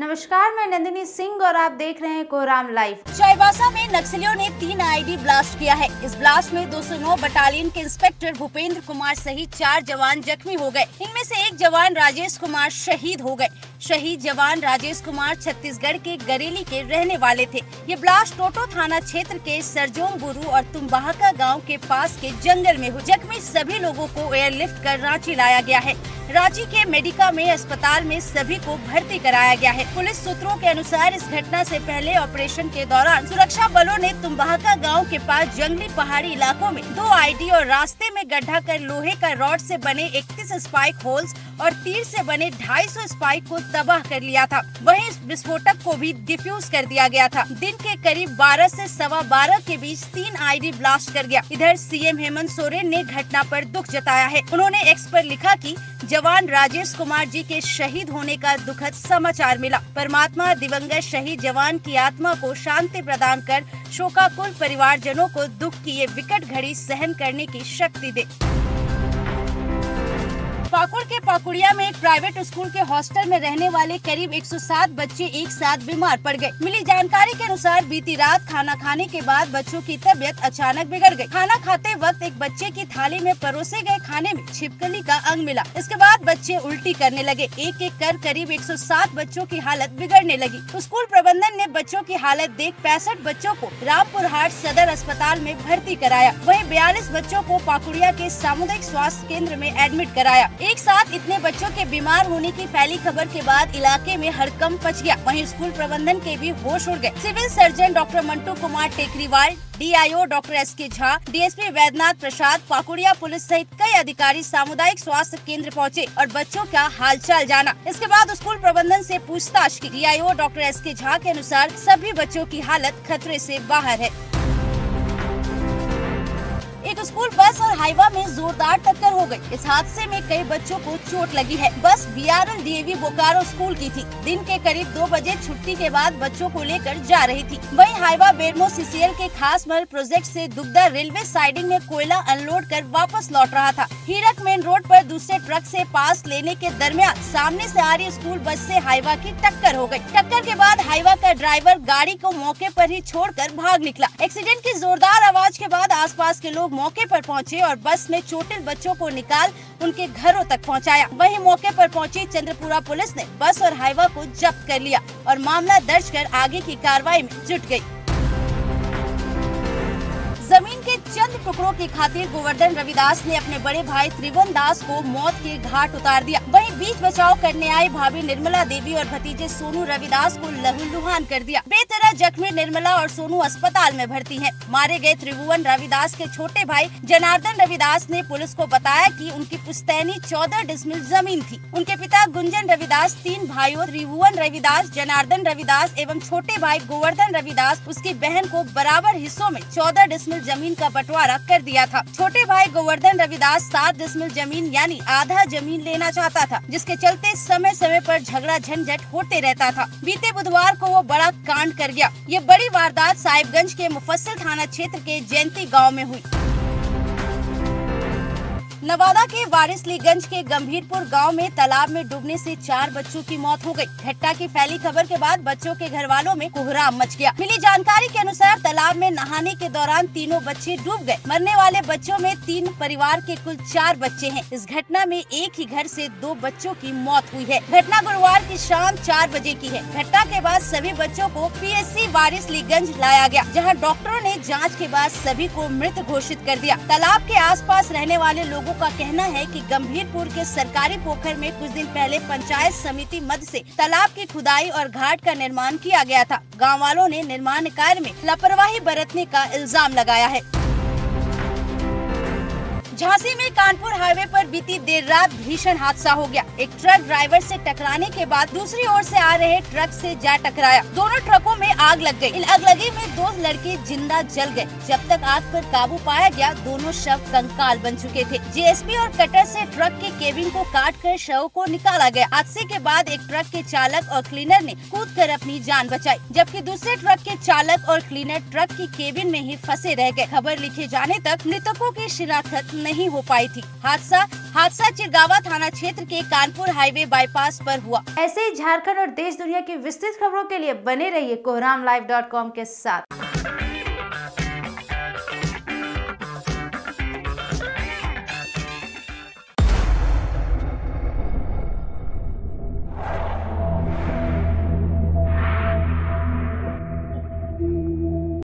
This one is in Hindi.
नमस्कार, मैं नंदिनी सिंह और आप देख रहे हैं कोराम लाइव। चाईबासा में नक्सलियों ने 3 आईडी ब्लास्ट किया है। इस ब्लास्ट में 209 बटालियन के इंस्पेक्टर भूपेंद्र कुमार सहित 4 जवान जख्मी हो गए। इनमें से एक जवान राजेश कुमार शहीद हो गए। शहीद जवान राजेश कुमार छत्तीसगढ़ के गरेली के रहने वाले थे। ये ब्लास्ट टोटो थाना क्षेत्र के सरजोंगुरु और तुम्बहाका गाँव के पास के जंगल में हुआ। जख्मी सभी लोगों को एयरलिफ्ट कर रांची लाया गया है। रांची के मेडिका में अस्पताल में सभी को भर्ती कराया गया है। पुलिस सूत्रों के अनुसार इस घटना से पहले ऑपरेशन के दौरान सुरक्षा बलों ने तुम्बहाका गांव के पास जंगली पहाड़ी इलाकों में 2 आईडी और रास्ते में गड्ढा कर लोहे का रॉड से बने 31 स्पाइक होल्स और तीर से बने 250 स्पाइक को तबाह कर लिया था। वहीं विस्फोटक को भी डिफ्यूज कर दिया गया था। दिन के करीब 12 से 12:15 के बीच 3 आईडी ब्लास्ट कर गया। इधर सीएम हेमंत सोरेन ने घटना पर दुख जताया है। उन्होंने एक्स पर लिखा कि जवान राजेश कुमार जी के शहीद होने का दुखद समाचार मिला। परमात्मा दिवंगत शहीद जवान की आत्मा को शांति प्रदान कर शोकाकुल परिवारजनों को दुख की ये विकट घड़ी सहन करने की शक्ति दे। पाकुड़ के पाकुड़िया में एक प्राइवेट स्कूल के हॉस्टल में रहने वाले करीब 107 बच्चे एक साथ बीमार पड़ गए। मिली जानकारी के अनुसार बीती रात खाना खाने के बाद बच्चों की तबीयत अचानक बिगड़ गई। खाना खाते वक्त एक बच्चे की थाली में परोसे गए खाने में छिपकली का अंग मिला। इसके बाद बच्चे उल्टी करने लगे। एक एक कर करीब 107 बच्चों की हालत बिगड़ने लगी। स्कूल प्रबंधन ने बच्चों की हालत देख 65 बच्चों को रामपुर हार्ट सदर अस्पताल में भर्ती कराया। वहीं 42 बच्चों को पाकुड़िया के सामुदायिक स्वास्थ्य केंद्र में एडमिट कराया। एक साथ इतने बच्चों के बीमार होने की फैली खबर के बाद इलाके में हड़कंप मच गया। वहीं स्कूल प्रबंधन के भी होश उड़ गए। Civil surgeon doctor Mantu Kumar Tekriwal, DIO doctor SK Jha, DSP Vaidyanath Prasad, Pakuria police सहित कई अधिकारी सामुदायिक स्वास्थ्य केंद्र पहुंचे और बच्चों का हालचाल जाना। इसके बाद स्कूल प्रबंधन से पूछताछ की। DIO डॉक्टर SK झा के अनुसार सभी बच्चों की हालत खतरे से बाहर है। एक स्कूल बस और हाईवा में जोरदार टक्कर हो गई। इस हादसे में कई बच्चों को चोट लगी है। बस BRL DEV बोकारो स्कूल की थी। दिन के करीब 2 बजे छुट्टी के बाद बच्चों को लेकर जा रही थी। वहीं हाईवा बेरमो सीसीएल के खास मल प्रोजेक्ट से दुग्धा रेलवे साइडिंग में कोयला अनलोड कर वापस लौट रहा था। हिरक मेन रोड पर दूसरे ट्रक से पास लेने के दरमियान सामने से आ रही स्कूल बस से हाईवा की टक्कर हो गयी। टक्कर के बाद हाईवा का ड्राइवर गाड़ी को मौके पर ही छोड़कर भाग निकला। एक्सीडेंट की जोरदार आवाज के बाद आसपास के लोग मौके पर पहुंचे और बस में चोटिल बच्चों को निकाल उनके घरों तक पहुंचाया। वहीं मौके पर पहुंची चंद्रपुरा पुलिस ने बस और हाईवा को जब्त कर लिया और मामला दर्ज कर आगे की कार्रवाई में जुट गई। जमीन के चंद टुकड़ों की खातिर गोवर्धन रविदास ने अपने बड़े भाई त्रिभुवन दास को मौत के घाट उतार दिया। वहीं बीच बचाव करने आए भाभी निर्मला देवी और भतीजे सोनू रविदास को लहूलुहान कर दिया। बेतरह जख्मी निर्मला और सोनू अस्पताल में भर्ती हैं। मारे गए त्रिभुवन रविदास के छोटे भाई जनार्दन रविदास ने पुलिस को बताया कि उनकी पुश्तैनी 14 डिसमिल जमीन थी। उनके पिता गुंजन रविदास, 3 भाइयों त्रिभुवन रविदास, जनार्दन रविदास एवं छोटे भाई गोवर्धन रविदास, उसकी बहन को बराबर हिस्सों में 14 डिसमिल जमीन का बंटवारा कर दिया था। छोटे भाई गोवर्धन रविदास 7 डिसमिल जमीन यानी आधा जमीन लेना चाहता था, जिसके चलते समय समय पर झगड़ा झंझट होते रहता था। बीते बुधवार को वो बड़ा कांड कर गया। ये बड़ी वारदात साहिबगंज के मुफस्सल थाना क्षेत्र के जयंती गांव में हुई। नवादा के वारिसलीगंज के गंभीरपुर गांव में तालाब में डूबने से 4 बच्चों की मौत हो गई। घटना की फैली खबर के बाद बच्चों के घर वालों में कोहराम मच गया। मिली जानकारी के अनुसार तालाब में नहाने के दौरान तीनों बच्चे डूब गए। मरने वाले बच्चों में 3 परिवार के कुल 4 बच्चे हैं। इस घटना में एक ही घर से 2 बच्चों की मौत हुई है। घटना गुरुवार की शाम 4 बजे की है। घटना के बाद सभी बच्चों को PSC वारिसलीगंज लाया गया, जहाँ डॉक्टरों ने जाँच के बाद सभी को मृत घोषित कर दिया। तालाब के आस पास रहने वाले लोग का कहना है कि गंभीरपुर के सरकारी पोखर में कुछ दिन पहले पंचायत समिति मद से तालाब की खुदाई और घाट का निर्माण किया गया था। गाँव वालों ने निर्माण कार्य में लापरवाही बरतने का इल्जाम लगाया है। झांसी में कानपुर हाईवे पर बीती देर रात भीषण हादसा हो गया। एक ट्रक ड्राइवर से टकराने के बाद दूसरी ओर से आ रहे ट्रक से जा टकराया। दोनों ट्रकों में आग लग गई। आगलगी में 2 लड़के जिंदा जल गए। जब तक आग पर काबू पाया गया, दोनों शव कंकाल बन चुके थे। GSP और कटर से ट्रक के केबिन को काट कर शव को निकाला गया। हादसे के बाद एक ट्रक के चालक और क्लीनर ने कूद कर अपनी जान बचाई, जबकि दूसरे ट्रक के चालक और क्लीनर ट्रक की केबिन में ही फंसे रह गए। खबर लिखे जाने तक मृतकों की शिनाख्त नहीं हो पाई थी। हादसा चिरगावा थाना क्षेत्र के कानपुर हाईवे बाईपास पर हुआ। ऐसे ही झारखंड और देश दुनिया की विस्तृत खबरों के लिए बने रहिए कोराम लाइव.com के साथ।